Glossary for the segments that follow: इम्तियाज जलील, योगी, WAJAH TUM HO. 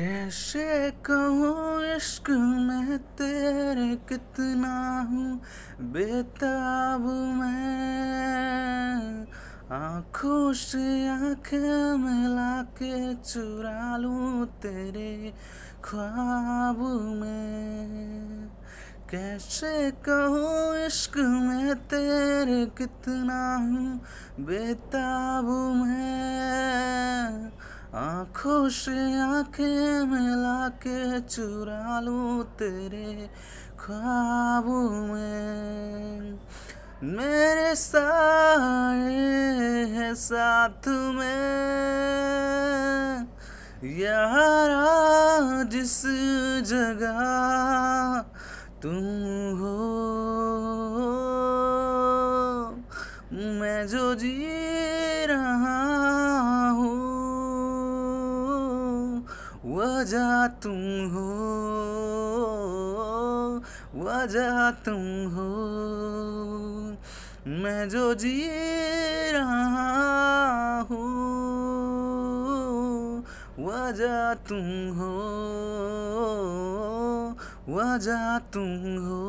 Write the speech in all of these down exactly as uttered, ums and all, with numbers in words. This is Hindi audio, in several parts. कैसे कहूँ इश्क में तेरे कितना हूँ बेताब मैं, आँखों से आँखें मिला के चुरा लूँ तेरे ख्वाब में। कैसे कहूँ इश्क में तेरे कितना हूँ बेताब मैं, आँखों से आँखें मिला के चुरा लूँ तेरे ख्वाबों में। मेरे साए है साथ में यारा जिस जगह तुम हो, मैं जो जी रहा हूँ वजह तुम हो, वजह तुम हो, मैं जो जी रहा हूँ वजह तुम हो, वजह तुम हो।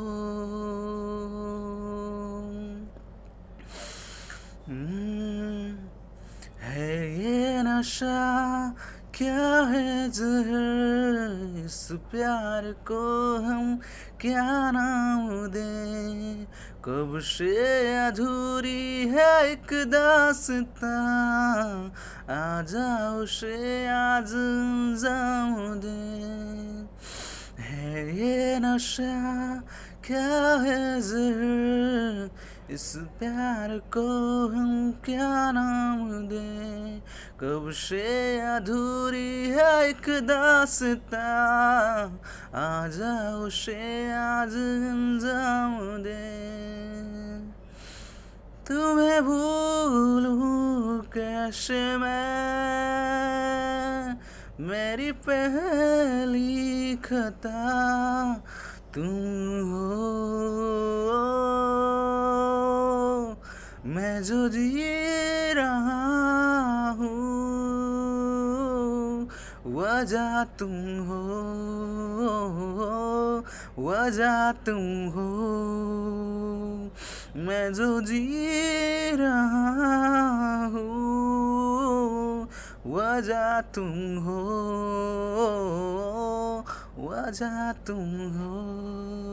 है ये नशा क्या है जहर, इस प्यार को हम क्या नाम दें, कब से अधूरी है एक दास्ता, आजा उसे आज अंजाम दें। है ये नशा क्या है जहर, इस प्यार को हम क्या नाम दें, कब से अधूरी है एक दास्ता, आजा उसे आज अंजाम दें। तुम्हें भूलूं कैसे मैं, मेरी पहली खता तुम हो, मैं जो जी रहा हूँ वजह तुम हो, वजह तुम हो, मैं जो जी रहा हूँ वजह तुम हो, वजह तुम हो।